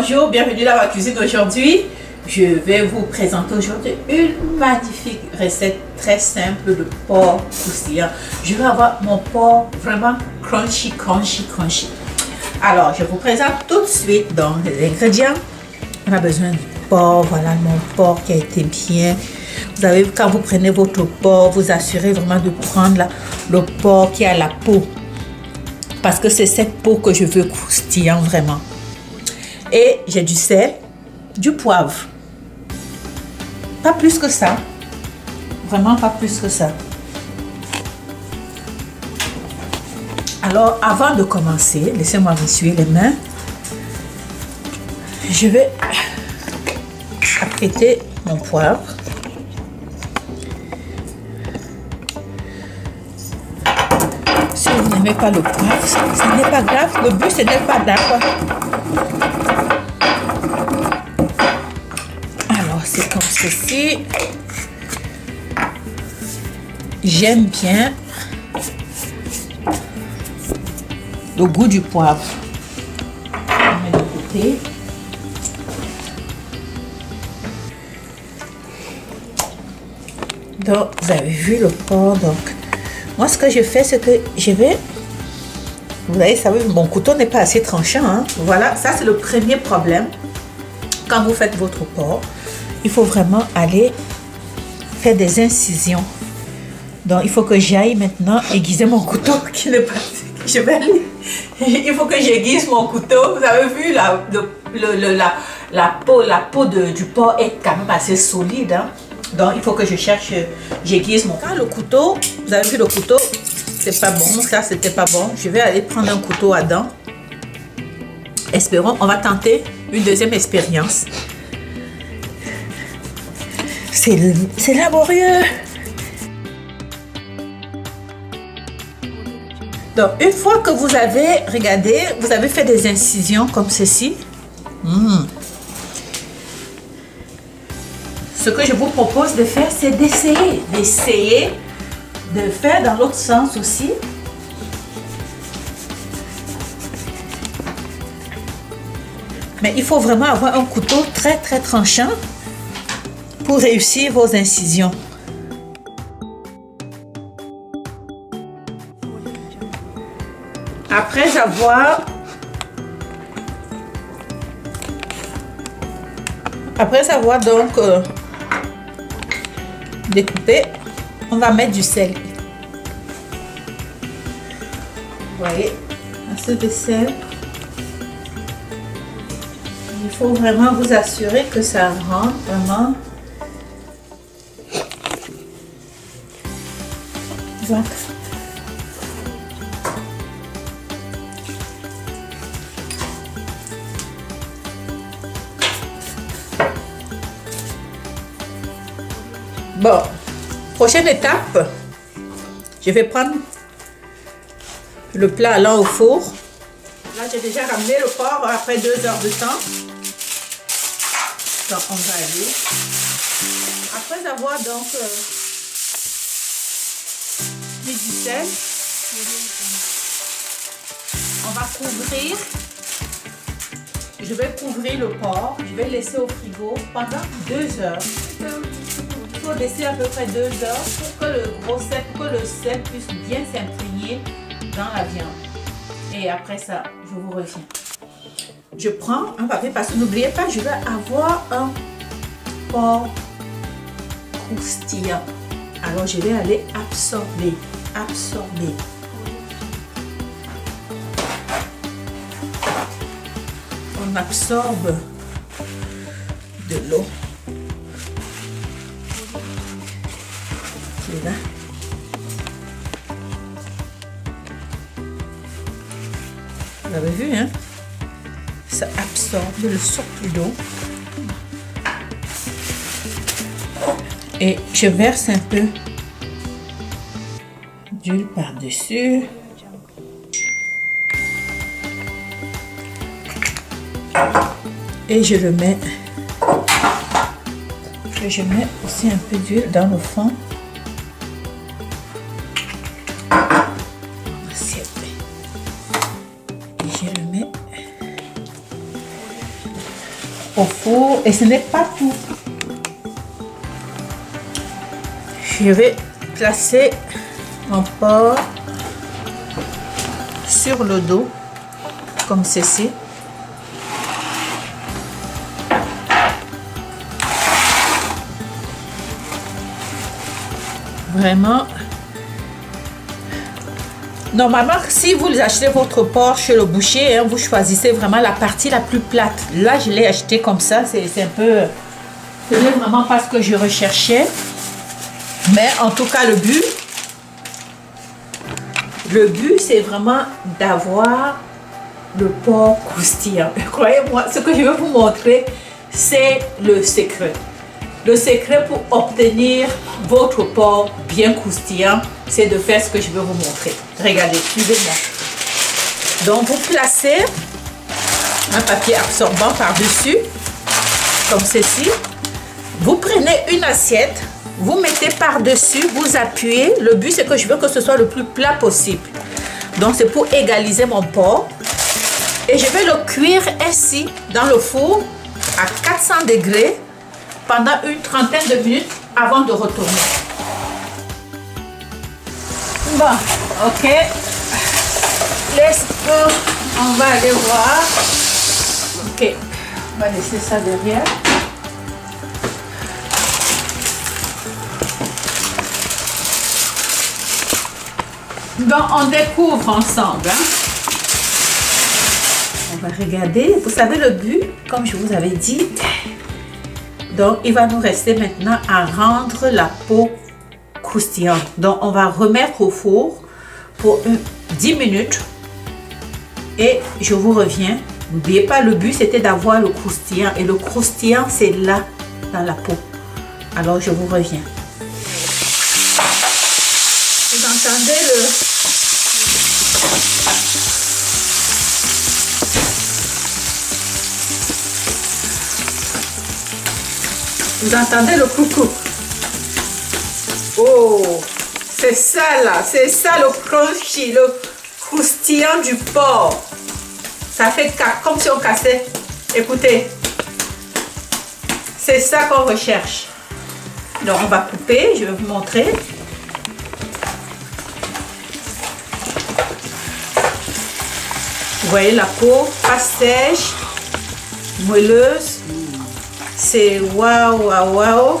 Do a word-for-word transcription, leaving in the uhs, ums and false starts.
Bonjour, bienvenue dans ma cuisine d'aujourd'hui. Je vais vous présenter aujourd'hui une magnifique recette très simple de porc croustillant. Je vais avoir mon porc vraiment crunchy, crunchy, crunchy. Alors, je vous présente tout de suite dans les ingrédients. On a besoin du porc, voilà mon porc qui a été bien. Vous avez vu, quand vous prenez votre porc, vous assurez vraiment de prendre la, le porc qui a la peau. Parce que c'est cette peau que je veux croustillant vraiment. Et j'ai du sel, du poivre. Pas plus que ça. Vraiment pas plus que ça. Alors, avant de commencer, laissez-moi m'essuyer les mains. Je vais apprêter mon poivre. Si vous n'aimez pas le poivre, ce n'est pas grave. Le but, ce n'est pas grave. Alors, c'est comme ceci. J'aime bien le goût du poivre. Je mets de côté. Donc, vous avez vu le porc, donc. Moi, ce que je fais, c'est que je vais... Vous voyez, ça veut dire que mon couteau n'est pas assez tranchant. Hein? Voilà, ça c'est le premier problème. Quand vous faites votre porc, il faut vraiment aller faire des incisions. Donc, il faut que j'aille maintenant aiguiser mon couteau qui n'est pas... Je vais aller... Il faut que j'aiguise mon couteau. Vous avez vu, la, le, le, la, la peau, la peau de, du porc est quand même assez solide. Hein? Donc, il faut que je cherche, j'aiguise mon... Quand le couteau, vous avez vu le couteau, c'est pas bon, ça c'était pas bon. Je vais aller prendre un couteau à dents. Espérons, on va tenter une deuxième expérience. C'est laborieux. Donc, une fois que vous avez, regardez, vous avez fait des incisions comme ceci. Mmh. Ce que je vous propose de faire, c'est d'essayer, d'essayer de faire dans l'autre sens aussi. Mais il faut vraiment avoir un couteau très très tranchant pour réussir vos incisions. Après avoir... Après avoir donc... Euh, découpé, on va mettre du sel. Vous voyez, assez de sel. Il faut vraiment vous assurer que ça rentre vraiment. Voilà. Bon, prochaine étape, je vais prendre le plat allant au four. Là, j'ai déjà ramené le porc après deux heures de temps. Donc, on va aller. Après avoir donc euh, mis du sel, on va couvrir. Je vais couvrir le porc. Je vais laisser au frigo pendant deux heures. Laisser à peu près deux heures pour que le gros sel, pour que le sel puisse bien s'imprégner dans la viande. Et après ça, je vous reviens. Je prends un papier parce que n'oubliez pas, je vais avoir un porc croustillant. Alors je vais aller absorber, absorber. On absorbe de l'eau. Là. Vous avez vu, hein? Ça absorbe le surplus d'eau. Et je verse un peu d'huile par-dessus. Et je le mets. Et je mets aussi un peu d'huile dans le fond. au four et ce n'est pas tout. Je vais placer mon porc sur le dos comme ceci. Vraiment. Normalement, si vous achetez votre porc chez le boucher, hein, vous choisissez vraiment la partie la plus plate. Là, je l'ai acheté comme ça. C'est un peu... Ce n'est vraiment pas ce que je recherchais. Mais en tout cas, le but... Le but, c'est vraiment d'avoir le porc croustillant. Croyez-moi, ce que je vais vous montrer, c'est le secret. Le secret pour obtenir votre porc bien croustillant, c'est de faire ce que je vais vous montrer. Regardez, suivez-moi. Donc, vous placez un papier absorbant par-dessus, comme ceci. Vous prenez une assiette, vous mettez par-dessus, vous appuyez. Le but, c'est que je veux que ce soit le plus plat possible. Donc, c'est pour égaliser mon porc. Et je vais le cuire ainsi dans le four à quatre cents degrés. Pendant une trentaine de minutes avant de retourner. Bon, ok. Laisse-le, on va aller voir. Ok, on va laisser ça derrière. Donc, on découvre ensemble. Hein? On va regarder. Vous savez le but, comme je vous avais dit. Donc, il va nous rester maintenant à rendre la peau croustillante. Donc, on va remettre au four pour dix minutes. Et je vous reviens. N'oubliez pas, le but, c'était d'avoir le croustillant. Et le croustillant, c'est là, dans la peau. Alors, je vous reviens. Vous entendez le... Vous entendez le coucou? Oh, c'est ça là, c'est ça le crunchy, le croustillant du porc. Ça fait comme si on cassait. Écoutez, c'est ça qu'on recherche. Donc on va couper, je vais vous montrer. Vous voyez la peau, pas sèche, moelleuse. C'est waouh, waouh, waouh.